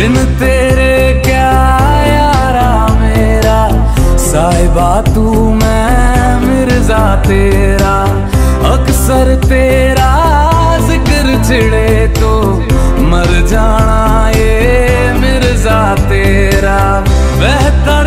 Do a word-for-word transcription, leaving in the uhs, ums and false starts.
बिन तेरे क्या यारा मेरा, साहिबा तू मैं मिर्जा तेरा। अक्सर तेरा जिक्र छिड़े तो मर जाना ये मिर्जा तेरा। बहता